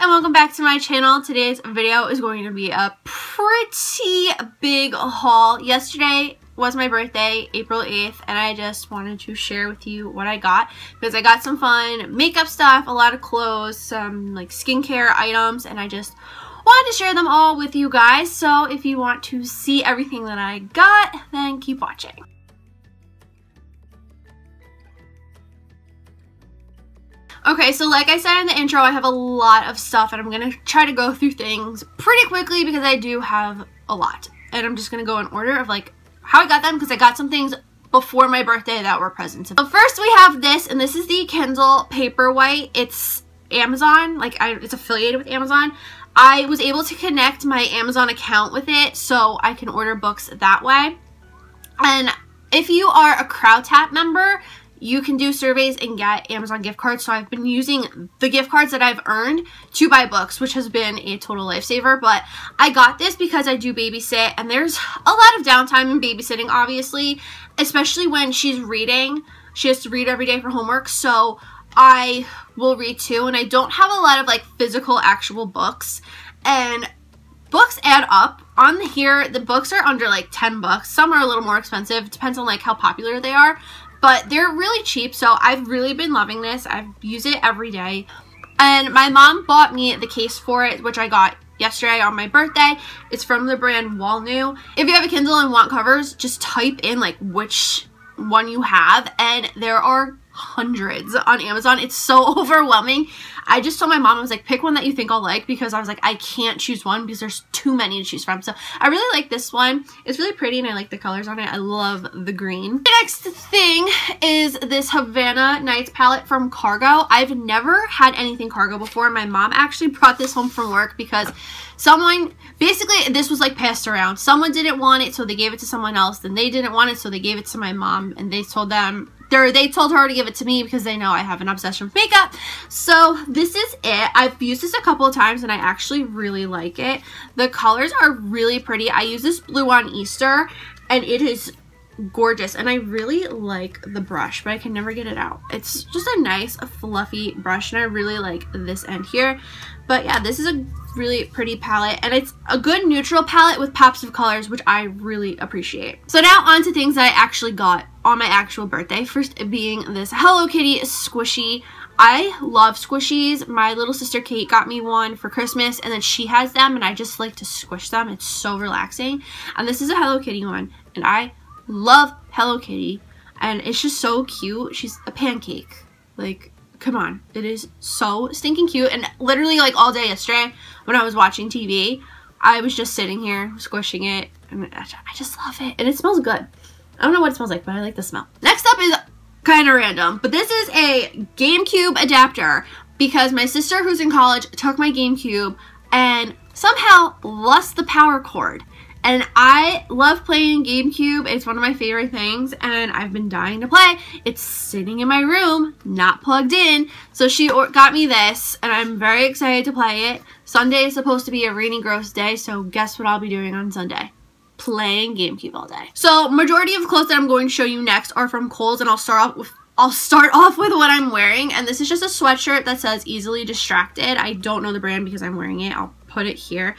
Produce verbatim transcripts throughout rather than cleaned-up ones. and welcome back to my channel. Today's video is going to be a pretty big haul. Yesterday was my birthday, April eighth, and I just wanted to share with you what I got because I got some fun makeup stuff, a lot of clothes, some like skincare items, and I just wanted to share them all with you guys. So if you want to see everything that I got, then keep watching. Okay, so like I said in the intro, I have a lot of stuff and I'm going to try to go through things pretty quickly because I do have a lot. And I'm just going to go in order of like how I got them because I got some things before my birthday that were presents. So first we have this, and this is the Kindle Paperwhite. It's Amazon, like I, it's affiliated with Amazon. I was able to connect my Amazon account with it so I can order books that way. And if you are a CrowdTap member, you can do surveys and get Amazon gift cards. So I've been using the gift cards that I've earned to buy books, which has been a total lifesaver. But I got this because I do babysit, and there's a lot of downtime in babysitting, obviously, especially when she's reading. She has to read every day for homework, so I will read too. And I don't have a lot of like physical actual books, and books add up. On here, the books are under like ten bucks. Some are a little more expensive, depends on like how popular they are. But they're really cheap, so I've really been loving this. I use it every day. And my mom bought me the case for it, which I got yesterday on my birthday. It's from the brand Wall New. If you have a Kindle and want covers, just type in like which one you have, and there are hundreds on Amazon. It's so overwhelming. I just told my mom, I was like, pick one that you think I'll like, because I was like, I can't choose one because there's too many to choose from. So I really like this one. It's really pretty and I like the colors on it. I love the green. The next thing is this Havana Nights palette from Cargo. I've never had anything Cargo before. My mom actually brought this home from work because someone, basically this was like passed around. Someone didn't want it, so they gave it to someone else. Then they didn't want it, so they gave it to my mom, and they told them They're, they told her to give it to me because they know I have an obsession with makeup. So this is it. I've used this a couple of times and I actually really like it. The colors are really pretty. I use this blue on Easter and it is gorgeous, and I really like the brush, but I can never get it out. It's just a nice fluffy brush, and I really like this end here. But yeah, this is a really pretty palette, and it's a good neutral palette with pops of colors, which I really appreciate. So now on to things that I actually got on my actual birthday. First being this Hello Kitty squishy. I love squishies. My little sister Kate got me one for Christmas, and then she has them, and I just like to squish them. It's so relaxing. And this is a Hello Kitty one, and I love Hello Kitty, and it's just so cute. She's a pancake. Like, come on. It is so stinking cute. And literally, like, all day yesterday when I was watching T V, I was just sitting here squishing it, and I just love it. And it smells good. I don't know what it smells like, but I like the smell. Next up is kind of random, but this is a GameCube adapter because my sister, who's in college, took my GameCube and somehow lost the power cord. And I love playing GameCube. It's one of my favorite things, and I've been dying to play. It's sitting in my room, not plugged in. So she got me this, and I'm very excited to play it. Sunday is supposed to be a rainy, gross day, so guess what I'll be doing on Sunday? Playing GameCube all day. So majority of clothes that I'm going to show you next are from Kohl's, and I'll start off with I'll start off with what I'm wearing, and this is just a sweatshirt that says Easily Distracted. I don't know the brand because I'm wearing it. I'll put it here.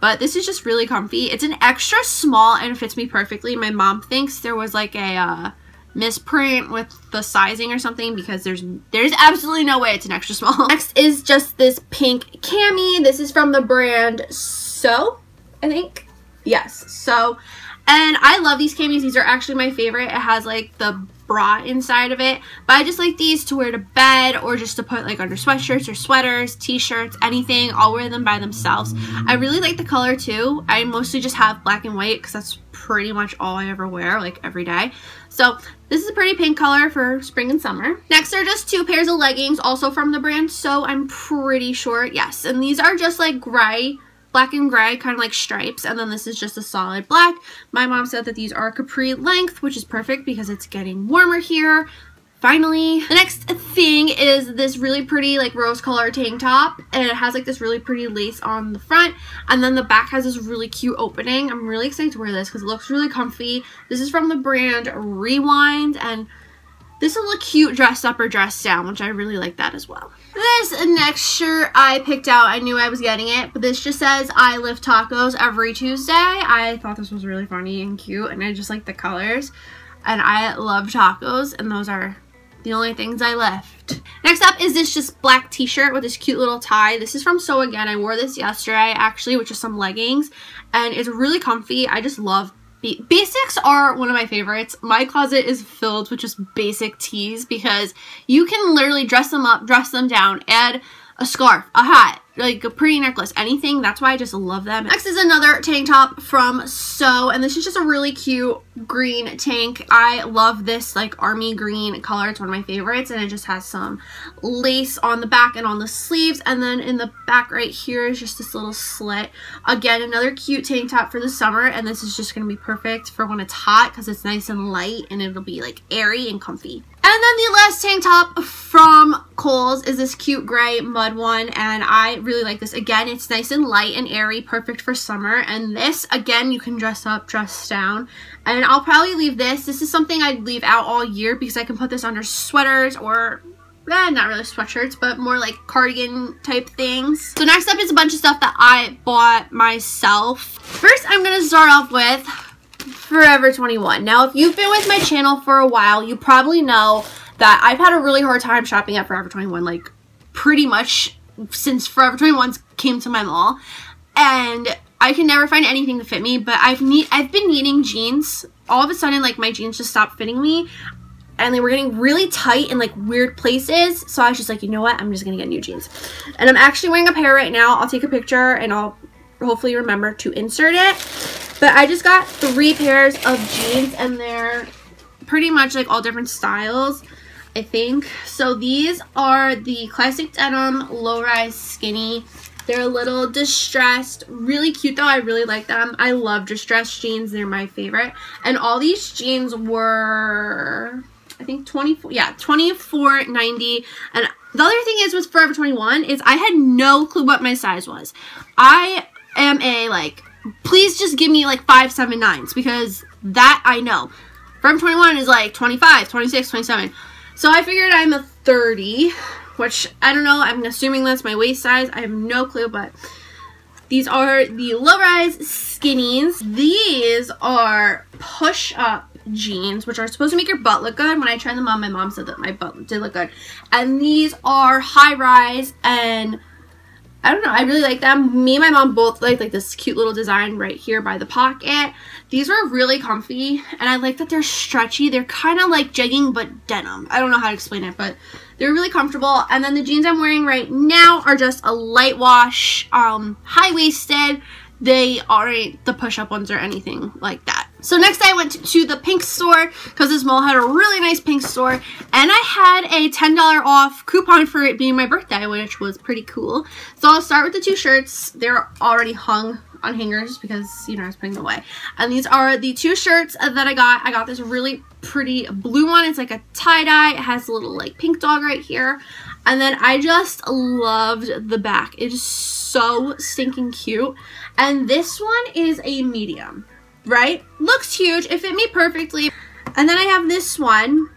But this is just really comfy. It's an extra small and fits me perfectly. My mom thinks there was like a uh, misprint with the sizing or something because there's there's absolutely no way it's an extra small. Next is just this pink cami. This is from the brand So, I think. Yes, So. And I love these camis. These are actually my favorite. It has like the bra inside of it. But I just like these to wear to bed or just to put like under sweatshirts or sweaters, t-shirts, anything. I'll wear them by themselves. I really like the color too. I mostly just have black and white because that's pretty much all I ever wear, like every day. So this is a pretty pink color for spring and summer. Next are just two pairs of leggings, also from the brand So, I'm pretty sure. Yes, and these are just like gray. Black and gray, kind of like stripes, and then this is just a solid black. My mom said that these are capri length, which is perfect because it's getting warmer here, finally. The next thing is this really pretty like rose colored tank top, and it has like this really pretty lace on the front, and then the back has this really cute opening. I'm really excited to wear this because it looks really comfy. This is from the brand Rewind, and This will look cute dressed up or dressed down, which I really like that as well. This next shirt I picked out. I knew I was getting it, but this just says, I lift tacos every Tuesday. I thought this was really funny and cute, and I just like the colors. And I love tacos, and those are the only things I left. Next up is this just black t-shirt with this cute little tie. This is from So Again. I wore this yesterday, actually, with just some leggings. And it's really comfy. I just love basics are one of my favorites. My closet is filled with just basic tees because you can literally dress them up, dress them down, add a scarf, a hat, like a pretty necklace, anything. That's why I just love them. Next is another tank top from So, and this is just a really cute green tank. I love this like army green color. It's one of my favorites, and it just has some lace on the back and on the sleeves, and then in the back right here is just this little slit. Again, another cute tank top for the summer, and this is just going to be perfect for when it's hot because it's nice and light, and it'll be like airy and comfy. And then the last tank top from Kohl's is this cute gray mud one, and I really like this. Again, it's nice and light and airy, perfect for summer. And this, again, you can dress up, dress down. And I'll probably leave this. This is something I'd leave out all year because I can put this under sweaters or eh, not really sweatshirts, but more like cardigan type things. So next up is a bunch of stuff that I bought myself. First, I'm going to start off with Forever twenty-one. Now, if you've been with my channel for a while, you probably know that I've had a really hard time shopping at Forever twenty-one, like pretty much since Forever twenty-one came to my mall, and I can never find anything to fit me. But I've need I've been needing jeans. All of a sudden, like my jeans just stopped fitting me, and they were getting really tight in like weird places. So I was just like, you know what? I'm just gonna get new jeans, and I'm actually wearing a pair right now. I'll take a picture and I'll hopefully remember to insert it. But I just got three pairs of jeans, and they're pretty much like all different styles, I think. So these are the classic denim low-rise skinny. They're a little distressed, really cute though. I really like them. I love distressed jeans. They're my favorite. And all these jeans were, I think twenty-four, yeah, twenty-four ninety. And the other thing is with Forever twenty-one is I had no clue what my size was. I am a like, please just give me like five, seven, nines, because that I know. Forever twenty-one is like twenty-five, twenty-six, twenty-seven. So I figured I'm a thirty, which I don't know. I'm assuming that's my waist size. I have no clue, but these are the low-rise skinnies. These are push-up jeans, which are supposed to make your butt look good. When I tried them on, my mom said that my butt did look good. And these are high-rise, and I don't know, I really like them. Me and my mom both like like this cute little design right here by the pocket. These were really comfy, and I like that they're stretchy. They're kind of like jegging but denim. I don't know how to explain it, but they're really comfortable. And then the jeans I'm wearing right now are just a light wash, um, high-waisted. They aren't the push-up ones or anything like that. So next I went to, to the pink store because this mall had a really nice pink store, and I had a ten dollar off coupon for it being my birthday, which was pretty cool. So I'll start with the two shirts. They're already hung on hangers because, you know, I was putting them away. And these are the two shirts that I got. I got this really pretty blue one. It's like a tie-dye. It has a little like pink dog right here. And then I just loved the back. It is so stinking cute. And this one is a medium. Right? Looks huge. It fit me perfectly. And then I have this one.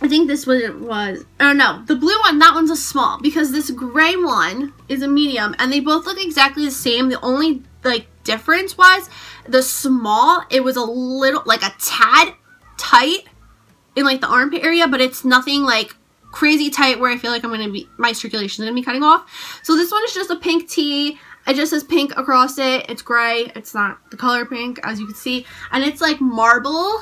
I think this one was, oh no, the blue one, that one's a small, because this gray one is a medium, and they both look exactly the same. The only like difference was the small, it was a little, like a tad tight in like the armpit area, but it's nothing like crazy tight where I feel like I'm going to be, my circulation is going to be cutting off. So this one is just a pink tee. It just says pink across it. It's gray. It's not the color pink, as you can see. And it's like marble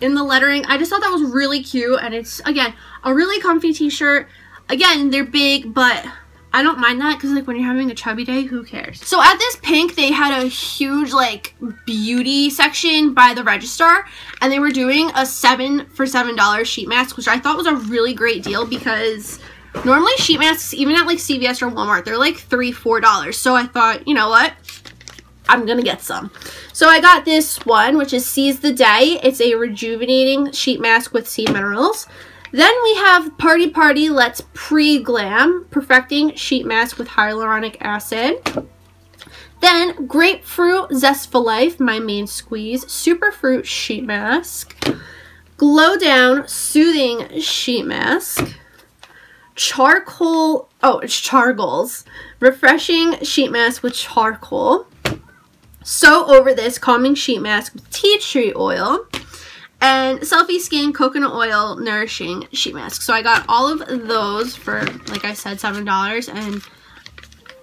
in the lettering. I just thought that was really cute. And it's, again, a really comfy t-shirt. Again, they're big, but I don't mind that because, like, when you're having a chubby day, who cares? So at this pink, they had a huge, like, beauty section by the register. And they were doing a seven for seven dollar sheet mask, which I thought was a really great deal because normally sheet masks, even at like C V S or Walmart, they're like three, four dollars. So I thought, you know what? I'm gonna get some. So I got this one, which is Seize the Day. It's a rejuvenating sheet mask with sea minerals. Then we have Party Party Let's Pre-Glam, perfecting sheet mask with hyaluronic acid. Then Grapefruit Zestful Life, my main squeeze, superfruit sheet mask. Glow Down Soothing Sheet Mask. Charcoal, oh, it's Chargol's Refreshing Sheet Mask with Charcoal. So Over This Calming Sheet Mask with Tea Tree Oil. And Selfie Skin Coconut Oil Nourishing Sheet Mask. So I got all of those for, like I said, seven dollars. And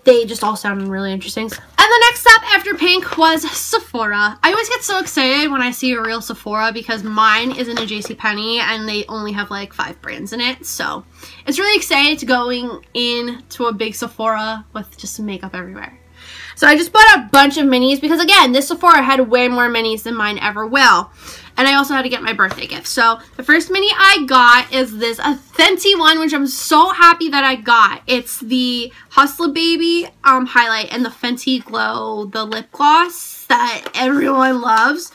they just all sound really interesting. And the next stop after Pink was Sephora. I always get so excited when I see a real Sephora because mine is in a J C Penney and they only have like five brands in it. So it's really exciting to going in to a big Sephora with just makeup everywhere. So I just bought a bunch of minis because, again, this Sephora had way more minis than mine ever will. And I also had to get my birthday gift. So the first mini I got is this a Fenty one, which I'm so happy that I got. It's the Hustla Baby um, highlight and the Fenty Glow, the lip gloss that everyone loves.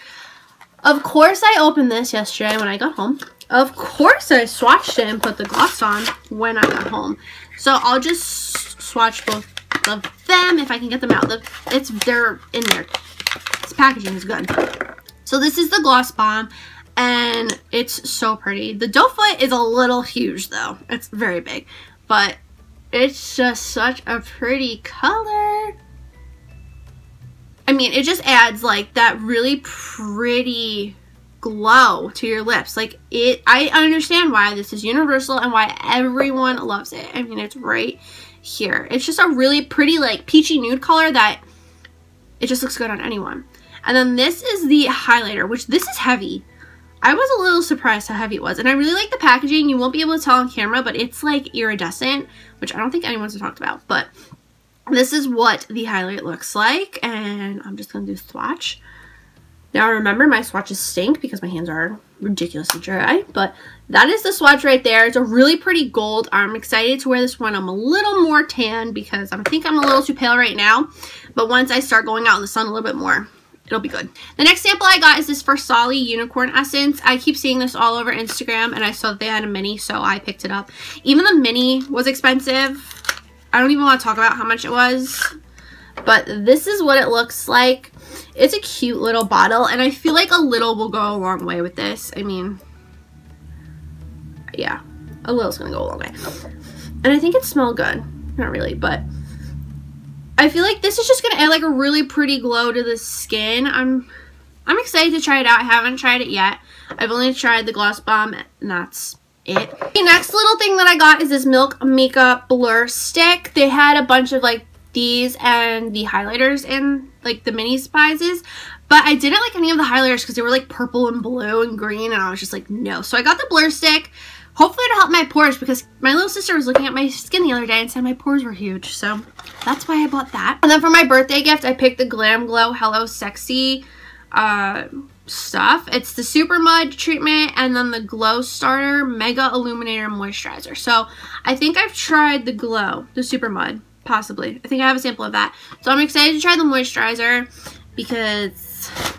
Of course, I opened this yesterday when I got home. Of course, I swatched it and put the gloss on when I got home. So I'll just swatch both of them if I can get them out. The, it's they're in there. This packaging is good. So this is the Gloss Bomb, and it's so pretty. The doe foot is a little huge, though. It's very big, but it's just such a pretty color. I mean, it just adds, like, that really pretty glow to your lips. Like, it. I understand why this is universal and why everyone loves it. I mean, it's right here. It's just a really pretty, like, peachy nude color that it just looks good on anyone. And then this is the highlighter, which this is heavy. I was a little surprised how heavy it was. And I really like the packaging. You won't be able to tell on camera, but it's like iridescent, which I don't think anyone's talked about. But this is what the highlight looks like. And I'm just going to do swatch. Now, remember, my swatches stink because my hands are ridiculously dry. But that is the swatch right there. It's a really pretty gold. I'm excited to wear this one. I'm a little more tan because I think I'm a little too pale right now. But once I start going out in the sun a little bit more, it'll be good. The next sample I got is this Farsali Unicorn Essence. I keep seeing this all over Instagram, and I saw that they had a mini, so I picked it up. Even the mini was expensive. I don't even want to talk about how much it was, but this is what it looks like. It's a cute little bottle, and I feel like a little will go a long way with this. I mean, yeah, a little's gonna go a long way. And I think it smelled good. Not really, but I feel like this is just going to add like a really pretty glow to the skin. I'm I'm excited to try it out. I haven't tried it yet. I've only tried the Gloss Bomb, and that's it. The next little thing that I got is this Milk Makeup Blur Stick. They had a bunch of like these and the highlighters in like the mini sizes, but I didn't like any of the highlighters because they were like purple and blue and green, and I was just like, no. So I got the Blur Stick. Hopefully it'll help my pores because my little sister was looking at my skin the other day and said my pores were huge. So that's why I bought that. And then for my birthday gift, I picked the Glamglow Hello Sexy uh, stuff. It's the Super Mud treatment and then the Glow Starter Mega Illuminator Moisturizer. So I think I've tried the Glow, the Super Mud, possibly. I think I have a sample of that. So I'm excited to try the moisturizer because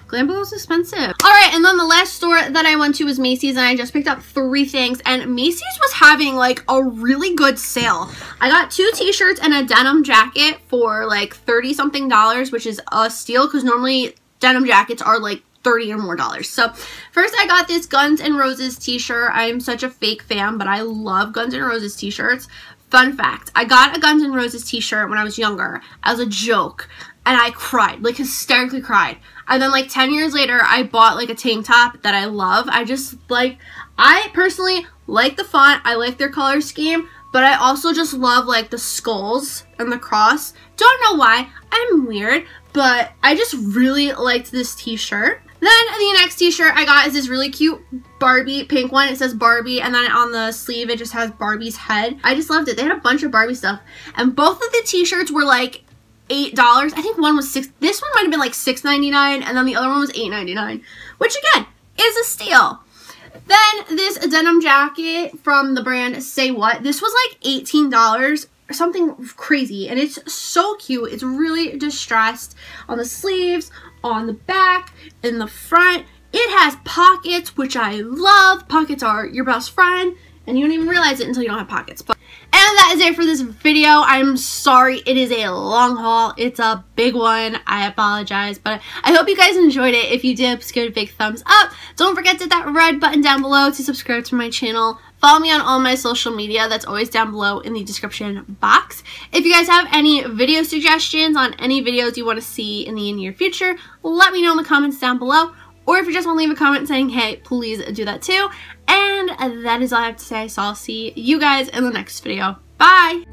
Glamglow is expensive. Alright, and then the last store that I went to was Macy's, and I just picked up three things, and Macy's was having like a really good sale. I got two t-shirts and a denim jacket for like thirty something dollars, which is a steal because normally denim jackets are like thirty or more dollars. So first I got this Guns N' Roses t-shirt. I am such a fake fan, but I love Guns N' Roses t-shirts. Fun fact, I got a Guns N' Roses t-shirt when I was younger as a joke, and I cried, like hysterically cried. And then like ten years later, I bought like a tank top that I love. I just like, I personally like the font. I like their color scheme, but I also just love like the skulls and the cross. Don't know why, I'm weird, but I just really liked this t-shirt. Then the next t-shirt I got is this really cute Barbie pink one. It says Barbie, and then on the sleeve it just has Barbie's head. I just loved it. They had a bunch of Barbie stuff, and both of the t-shirts were like eight dollars. I think one was six. This one might have been like six ninety-nine, and then the other one was eight ninety-nine, which again is a steal. Then this denim jacket from the brand Say What. This was like eighteen dollars. Something crazy, and it's so cute. It's really distressed on the sleeves, on the back, in the front. It has pockets, which I love. Pockets are your best friend, and you don't even realize it until you don't have pockets. But And that is it for this video. I'm sorry, it is a long haul. It's a big one. I apologize, but I hope you guys enjoyed it. If you did, please give it a big thumbs up. Don't forget to hit that red button down below to subscribe to my channel. Follow me on all my social media. That's always down below in the description box. If you guys have any video suggestions on any videos you want to see in the near future, let me know in the comments down below. Or if you just want to leave a comment saying, hey, please do that too. And that is all I have to say. So I'll see you guys in the next video. Bye!